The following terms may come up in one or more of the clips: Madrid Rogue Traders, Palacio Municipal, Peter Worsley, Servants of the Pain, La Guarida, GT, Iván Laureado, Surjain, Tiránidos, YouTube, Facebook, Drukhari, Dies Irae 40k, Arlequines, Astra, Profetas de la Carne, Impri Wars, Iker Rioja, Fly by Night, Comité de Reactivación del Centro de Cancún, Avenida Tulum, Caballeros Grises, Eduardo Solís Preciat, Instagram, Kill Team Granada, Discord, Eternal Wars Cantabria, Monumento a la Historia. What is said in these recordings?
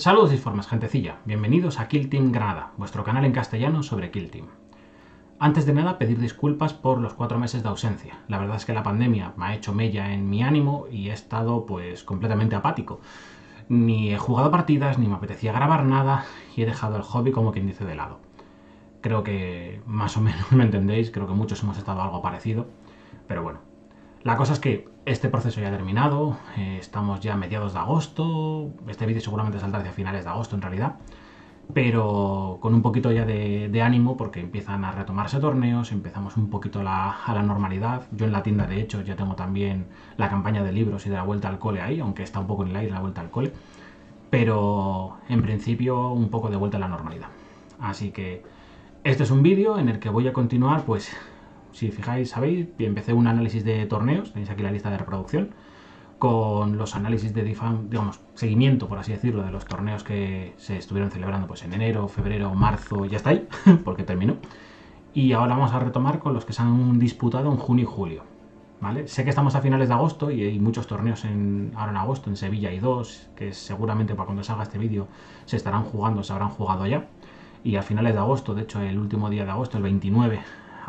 Saludos disformes, gentecilla. Bienvenidos a Kill Team Granada, vuestro canal en castellano sobre Kill Team. Antes de nada, pedir disculpas por los 4 meses de ausencia. La verdad es que la pandemia me ha hecho mella en mi ánimo y he estado pues completamente apático. Ni he jugado partidas, ni me apetecía grabar nada y he dejado el hobby como quien dice de lado. Creo que más o menos me entendéis, creo que muchos hemos estado algo parecido, pero bueno. La cosa es que este proceso ya ha terminado, estamos ya a mediados de agosto, este vídeo seguramente saldrá hacia finales de agosto en realidad, pero con un poquito ya de ánimo porque empiezan a retomarse torneos, empezamos un poquito a la normalidad. Yo en la tienda de hecho ya tengo también la campaña de libros y de la vuelta al cole ahí, aunque está un poco en el aire la vuelta al cole, pero en principio un poco de vuelta a la normalidad. Así que este es un vídeo en el que voy a continuar pues... Si fijáis, sabéis, empecé un análisis de torneos, tenéis aquí la lista de reproducción, con los análisis de, digamos, seguimiento, por así decirlo, de los torneos que se estuvieron celebrando pues en enero, febrero, marzo, ya está ahí, porque terminó. Y ahora vamos a retomar con los que se han disputado en junio y julio, ¿vale? Sé que estamos a finales de agosto y hay muchos torneos ahora en agosto, en Sevilla hay 2, que seguramente para cuando salga este vídeo se estarán jugando, se habrán jugado ya. Y a finales de agosto, de hecho el último día de agosto, el 29...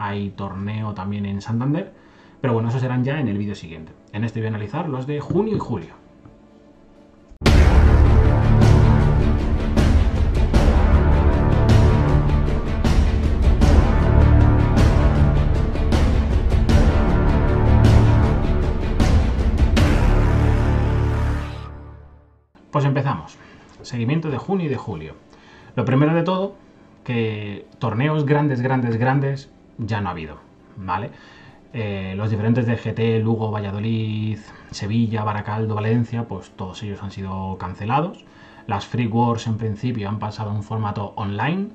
hay torneo también en Santander, pero bueno, esos serán ya en el vídeo siguiente. En este voy a analizar los de junio y julio. Pues empezamos. Seguimiento de junio y de julio. Lo primero de todo, que torneos grandes ya no ha habido, ¿vale? Los diferentes de GT, Lugo, Valladolid, Sevilla, Baracaldo, Valencia, pues todos ellos han sido cancelados. Las Free Wars en principio han pasado a un formato online,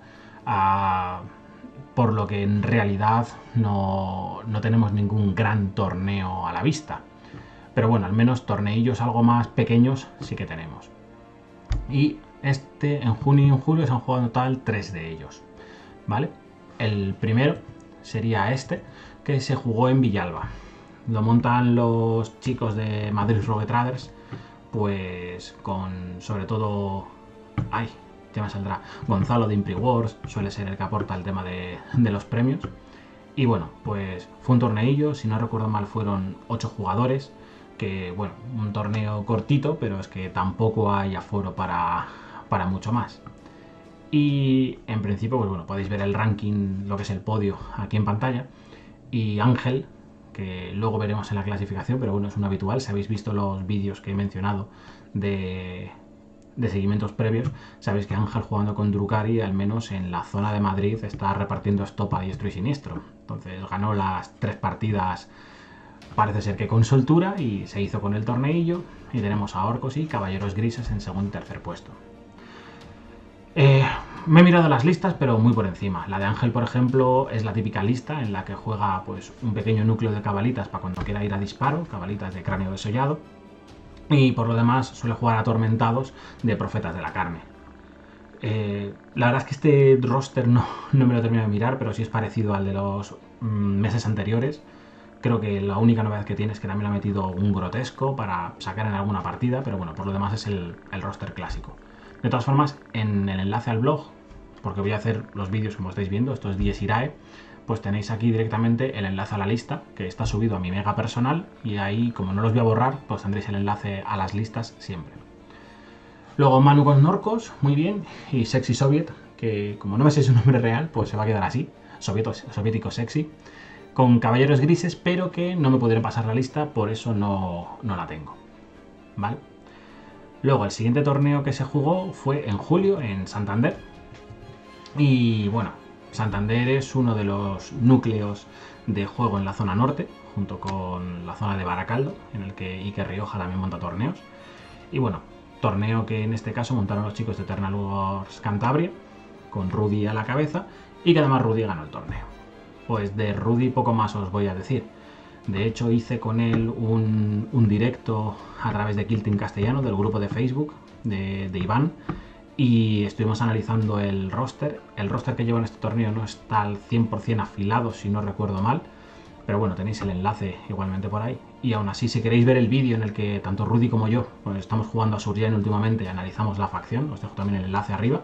por lo que en realidad no tenemos ningún gran torneo a la vista. Pero bueno, al menos torneillos algo más pequeños sí que tenemos. Y en junio y en julio se han jugado en total 3 de ellos, ¿vale? El primero sería este, que se jugó en Villalba. Lo montan los chicos de Madrid Rogue Traders, pues con sobre todo... ¡Ay! Ya me saldrá. Gonzalo de Impri Wars, suele ser el que aporta el tema de los premios. Y bueno, pues fue un torneillo, si no recuerdo mal fueron 8 jugadores, que bueno, un torneo cortito, pero es que tampoco hay aforo para mucho más. Y en principio, pues bueno, podéis ver el ranking, lo que es el podio, aquí en pantalla. Y Ángel, que luego veremos en la clasificación, pero bueno, es un habitual. Si habéis visto los vídeos que he mencionado de seguimientos previos, sabéis que Ángel jugando con Drukhari, al menos en la zona de Madrid, está repartiendo stop a diestro y siniestro. Entonces ganó las 3 partidas, parece ser que con soltura, y se hizo con el torneillo. Y tenemos a Orcos y Caballeros Grises en segundo y tercer puesto. Me he mirado las listas, pero muy por encima. La de Ángel, por ejemplo, es la típica lista en la que juega pues un pequeño núcleo de cabalitas para cuando quiera ir a disparo, cabalitas de cráneo desollado, y por lo demás suele jugar atormentados de Profetas de la Carne. La verdad es que este roster no me lo termino de mirar, pero sí es parecido al de los meses anteriores. Creo que la única novedad que tiene es que también ha metido un grotesco para sacar en alguna partida, pero bueno, por lo demás es el roster clásico. De todas formas, en el enlace al blog, porque voy a hacer los vídeos como estáis viendo, estos Dies Irae, pues tenéis aquí directamente el enlace a la lista, que está subido a mi mega personal, y ahí, como no los voy a borrar, pues tendréis el enlace a las listas siempre. Luego Manu con Norcos, muy bien, y Sexy Soviet, que como no me sé su nombre real, pues se va a quedar así, soviético sexy, con Caballeros Grises, pero que no me pudieron pasar la lista, por eso no la tengo, ¿vale? Luego el siguiente torneo que se jugó fue en julio en Santander. Y bueno, Santander es uno de los núcleos de juego en la zona norte, junto con la zona de Baracaldo, en el que Iker Rioja también monta torneos. Y bueno, torneo que en este caso montaron los chicos de Eternal Wars Cantabria, con Rudy a la cabeza, y que además Rudy ganó el torneo. Pues de Rudy poco más os voy a decir. De hecho, hice con él un directo a través de Kill Team Castellano, del grupo de Facebook de Iván, y estuvimos analizando el roster. El roster que lleva en este torneo no está al 100% afilado, si no recuerdo mal, pero bueno, tenéis el enlace igualmente por ahí. y aún así, si queréis ver el vídeo en el que tanto Rudy como yo pues estamos jugando a Surjain últimamente y analizamos la facción, os dejo también el enlace arriba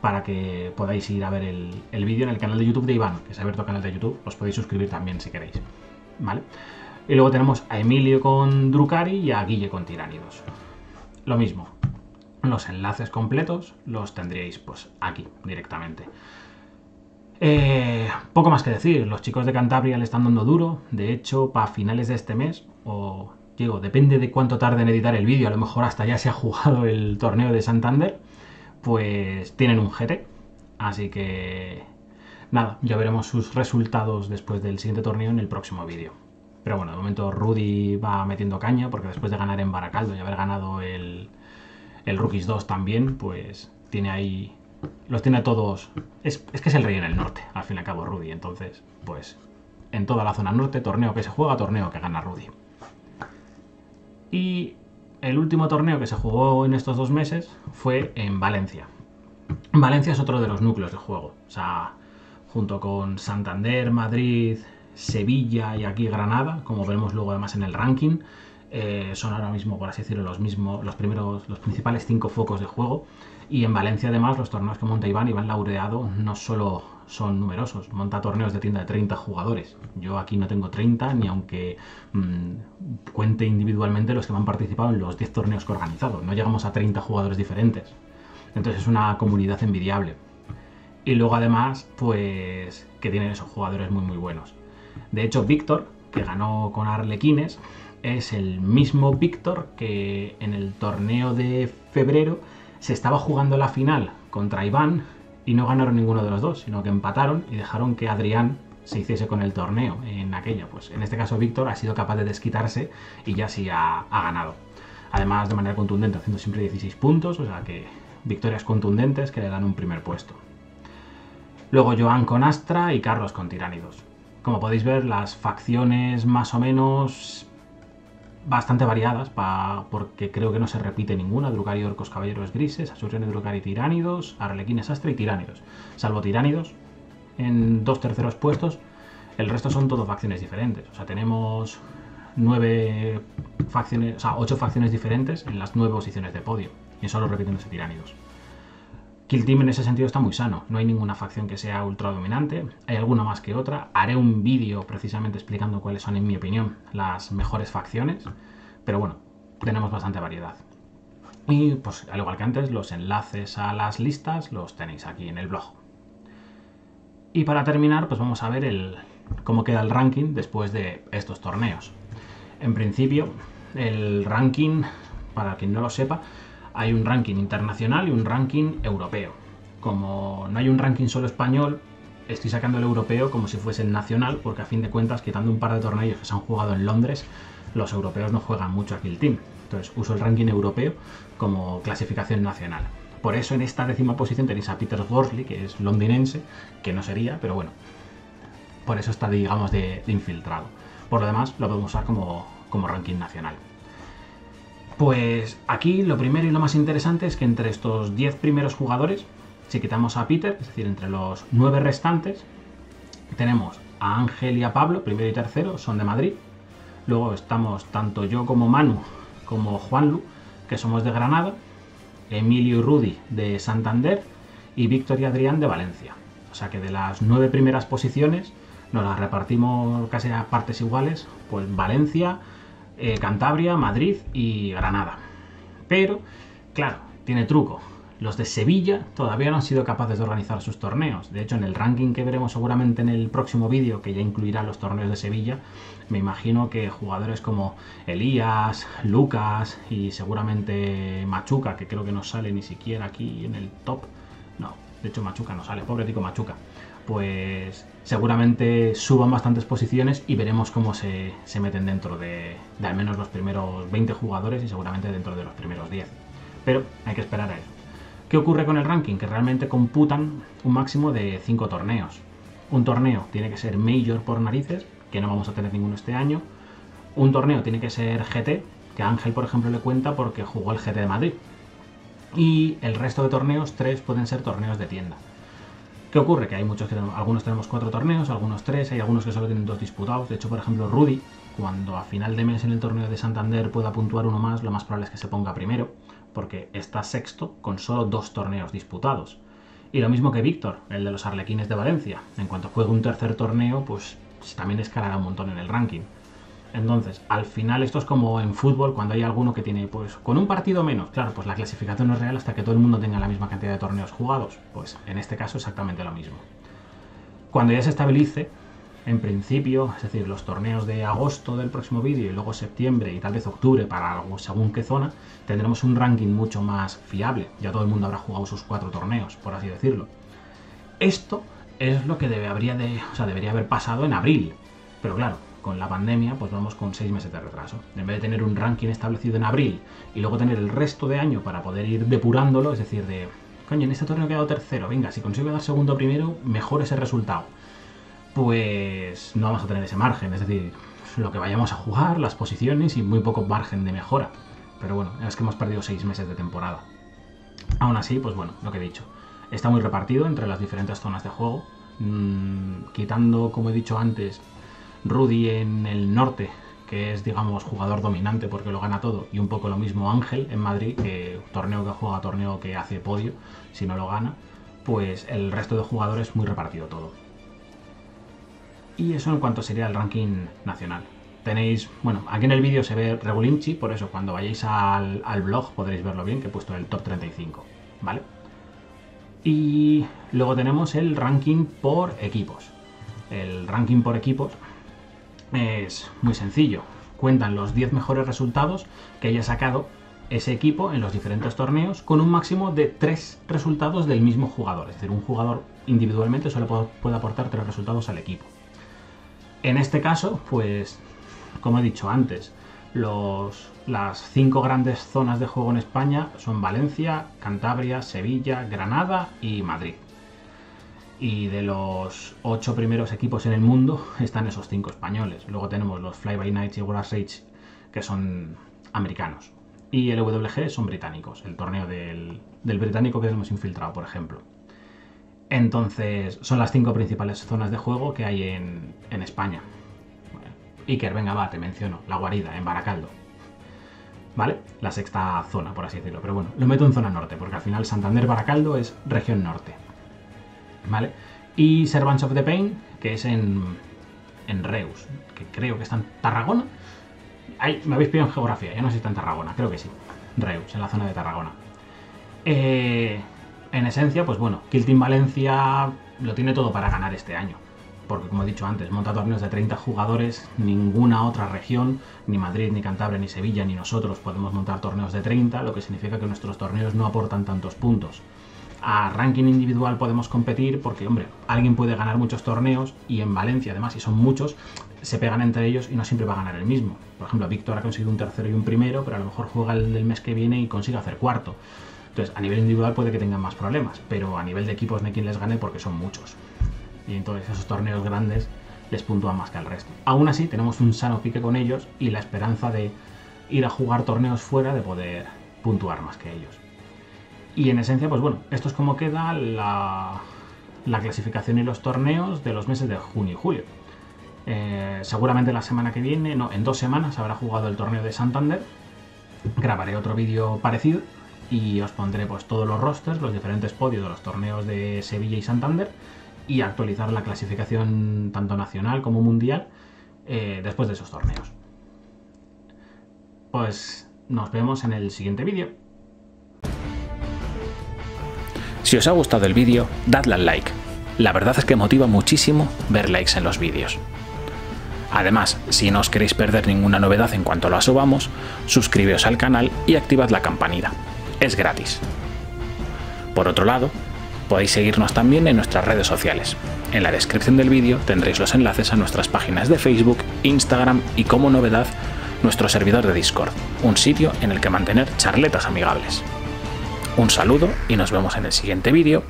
para que podáis ir a ver el vídeo en el canal de YouTube de Iván, que es abierto canal de YouTube, os podéis suscribir también si queréis, ¿vale? Y luego tenemos a Emilio con Drukhari y a Guille con Tiránidos. Lo mismo, los enlaces completos los tendríais pues aquí directamente. Poco más que decir, los chicos de Cantabria le están dando duro. De hecho, para finales de este mes, o digo, depende de cuánto tarde en editar el vídeo, a lo mejor hasta ya se ha jugado el torneo de Santander, pues tienen un GT. Así que nada, ya veremos sus resultados después del siguiente torneo en el próximo vídeo. Pero bueno, de momento Rudy va metiendo caña, porque después de ganar en Baracaldo y haber ganado el Rookies 2 también, pues tiene ahí... Los tiene todos... Es que es el rey en el norte, al fin y al cabo, Rudy. Entonces, pues, en toda la zona norte, torneo que se juega, torneo que gana Rudy. Y el último torneo que se jugó en estos 2 meses fue en Valencia. Valencia es otro de los núcleos de juego. O sea, junto con Santander, Madrid, Sevilla y aquí Granada, como veremos luego además en el ranking, son ahora mismo, por así decirlo, los principales 5 focos de juego. Y en Valencia, además, los torneos que monta Iván Laureado, no solo son numerosos. Monta torneos de tienda de 30 jugadores. Yo aquí no tengo 30, ni aunque cuente individualmente los que me han participado en los 10 torneos que he organizado. No llegamos a 30 jugadores diferentes. Entonces es una comunidad envidiable. Y luego, además, pues que tienen esos jugadores muy, muy buenos. De hecho, Víctor, que ganó con Arlequines, es el mismo Víctor que en el torneo de febrero se estaba jugando la final contra Iván y no ganaron ninguno de los dos, sino que empataron y dejaron que Adrián se hiciese con el torneo en aquella. Pues en este caso Víctor ha sido capaz de desquitarse y ya sí ha ganado. Además, de manera contundente, haciendo siempre 16 puntos, o sea que victorias contundentes que le dan un primer puesto. Luego Joan con Astra y Carlos con Tiránidos. Como podéis ver, las facciones más o menos... bastante variadas, porque creo que no se repite ninguna. Drukhari, Orcos, Caballeros Grises, Surjain, Drukhari, Tiránidos, Arlequines, Astra y Tiránidos. Salvo Tiránidos en 2 terceros puestos, el resto son todo facciones diferentes. O sea, tenemos 9 facciones, o sea, 8 facciones diferentes en las 9 posiciones de podio, y solo repitiéndose Tiránidos. Kill Team en ese sentido está muy sano, no hay ninguna facción que sea ultra dominante, hay alguna más que otra. Haré un vídeo precisamente explicando cuáles son, en mi opinión, las mejores facciones, pero bueno, tenemos bastante variedad. Y pues al igual que antes, los enlaces a las listas los tenéis aquí en el blog. Y para terminar, pues vamos a ver cómo queda el ranking después de estos torneos. En principio, el ranking, para quien no lo sepa, hay un ranking internacional y un ranking europeo. Como no hay un ranking solo español, estoy sacando el europeo como si fuese el nacional, porque a fin de cuentas, quitando un par de torneos que se han jugado en Londres, los europeos no juegan mucho a Kill Team. Entonces uso el ranking europeo como clasificación nacional. Por eso en esta 10ª posición tenéis a Peter Worsley, que es londinense, que no sería, pero bueno, por eso está, digamos, de infiltrado. Por lo demás, lo podemos usar como ranking nacional. Pues aquí lo primero y lo más interesante es que entre estos 10 primeros jugadores, si quitamos a Peter, es decir, entre los 9 restantes, tenemos a Ángel y a Pablo, primero y tercero, son de Madrid. Luego estamos tanto yo como Manu, como Juanlu, que somos de Granada, Emilio y Rudy de Santander, y Víctor y Adrián de Valencia. O sea que de las 9 primeras posiciones nos las repartimos casi a partes iguales, pues Valencia, Cantabria, Madrid y Granada. Pero, claro, tiene truco. Los de Sevilla todavía no han sido capaces de organizar sus torneos. De hecho, en el ranking que veremos seguramente en el próximo vídeo, que ya incluirá los torneos de Sevilla, me imagino que jugadores como Elías, Lucas y seguramente Machuca, que creo que no sale ni siquiera aquí en el top. No, de hecho Machuca no sale, pobre tico Machuca. Pues seguramente suban bastantes posiciones y veremos cómo se meten dentro de al menos los primeros 20 jugadores y seguramente dentro de los primeros 10. Pero hay que esperar a eso. ¿Qué ocurre con el ranking? Que realmente computan un máximo de 5 torneos. Un torneo tiene que ser Major por narices, que no vamos a tener ninguno este año. Un torneo tiene que ser GT, que a Ángel, por ejemplo, le cuenta porque jugó el GT de Madrid. Y el resto de torneos, 3, pueden ser torneos de tienda. ¿Qué ocurre? Que hay muchos que tenemos, algunos tenemos 4 torneos, algunos 3, hay algunos que solo tienen 2 disputados. De hecho, por ejemplo, Rudy, cuando a final de mes en el torneo de Santander pueda puntuar uno más, lo más probable es que se ponga primero, porque está sexto con solo 2 torneos disputados. Y lo mismo que Víctor, el de los Arlequines de Valencia. En cuanto juegue un tercer torneo, pues también escalará un montón en el ranking. Entonces, al final esto es como en fútbol, cuando hay alguno que tiene, pues, con un partido menos. Claro, pues la clasificación no es real hasta que todo el mundo tenga la misma cantidad de torneos jugados. Pues en este caso exactamente lo mismo. Cuando ya se estabilice, en principio, es decir, los torneos de agosto del próximo vídeo y luego septiembre y tal vez octubre para según qué zona, tendremos un ranking mucho más fiable. Ya todo el mundo habrá jugado sus 4 torneos, por así decirlo. Esto es lo que debería haber pasado en abril. Pero claro, con la pandemia, pues vamos con 6 meses de retraso. En vez de tener un ranking establecido en abril y luego tener el resto de año para poder ir depurándolo, es decir, de, coño, en este torneo he quedado tercero, venga, si consigo dar segundo primero, mejor ese resultado. Pues no vamos a tener ese margen, es decir, lo que vayamos a jugar, las posiciones y muy poco margen de mejora. Pero bueno, es que hemos perdido 6 meses de temporada. Aún así, pues bueno, lo que he dicho, está muy repartido entre las diferentes zonas de juego, quitando, como he dicho antes, Rudy en el norte, que es, digamos, jugador dominante porque lo gana todo, y un poco lo mismo Ángel en Madrid, que torneo que juega, torneo que hace podio, si no lo gana, pues el resto de jugadores muy repartido todo. Y eso en cuanto sería el ranking nacional. Tenéis, bueno, aquí en el vídeo se ve Regulinchi, por eso cuando vayáis al blog podréis verlo bien, que he puesto el top 35, ¿vale? Y luego tenemos el ranking por equipos. El ranking por equipos es muy sencillo, cuentan los 10 mejores resultados que haya sacado ese equipo en los diferentes torneos con un máximo de 3 resultados del mismo jugador, es decir, un jugador individualmente solo puede aportar 3 resultados al equipo. En este caso, pues, como he dicho antes, las 5 grandes zonas de juego en España son Valencia, Cantabria, Sevilla, Granada y Madrid. Y de los 8 primeros equipos en el mundo están esos 5 españoles. Luego tenemos los Fly by Night y World Rage, que son americanos. Y el WG son británicos, el torneo del británico que hemos infiltrado, por ejemplo. Entonces, son las 5 principales zonas de juego que hay en España. Bueno, Iker, venga, va, te menciono. La Guarida, en Baracaldo. ¿Vale? La 6ª zona, por así decirlo. Pero bueno, lo meto en zona norte, porque al final Santander-Baracaldo es región norte. ¿Vale? Y Servants of the Pain, que es en Reus, que creo que está en Tarragona. Ay, me habéis pillado en geografía, ya no sé si está en Tarragona, creo que sí. Reus, en la zona de Tarragona. En esencia, pues bueno, Kill Team Valencia lo tiene todo para ganar este año. Porque, como he dicho antes, monta torneos de 30 jugadores, ninguna otra región, ni Madrid, ni Cantabria, ni Sevilla, ni nosotros podemos montar torneos de 30, lo que significa que nuestros torneos no aportan tantos puntos. A ranking individual podemos competir porque, hombre, alguien puede ganar muchos torneos y en Valencia, además, si son muchos, se pegan entre ellos y no siempre va a ganar el mismo. Por ejemplo, Víctor ha conseguido un tercero y un primero, pero a lo mejor juega el del mes que viene y consigue hacer cuarto. Entonces, a nivel individual puede que tengan más problemas, pero a nivel de equipos no hay quien les gane porque son muchos. Y entonces esos torneos grandes les puntúan más que al resto. Aún así, tenemos un sano pique con ellos y la esperanza de ir a jugar torneos fuera de poder puntuar más que ellos. Y en esencia, pues bueno, esto es como queda la clasificación y los torneos de los meses de junio y julio. Seguramente la semana que viene, no, en 2 semanas habrá jugado el torneo de Santander. Grabaré otro vídeo parecido y os pondré, pues, todos los rosters, los diferentes podios de los torneos de Sevilla y Santander y actualizar la clasificación tanto nacional como mundial después de esos torneos. Pues nos vemos en el siguiente vídeo. Si os ha gustado el vídeo, dadle al like. La verdad es que motiva muchísimo ver likes en los vídeos. Además, si no os queréis perder ninguna novedad en cuanto la subamos, suscribíos al canal y activad la campanita. Es gratis. Por otro lado, podéis seguirnos también en nuestras redes sociales. En la descripción del vídeo tendréis los enlaces a nuestras páginas de Facebook, Instagram y, como novedad, nuestro servidor de Discord, un sitio en el que mantener charletas amigables. Un saludo y nos vemos en el siguiente vídeo.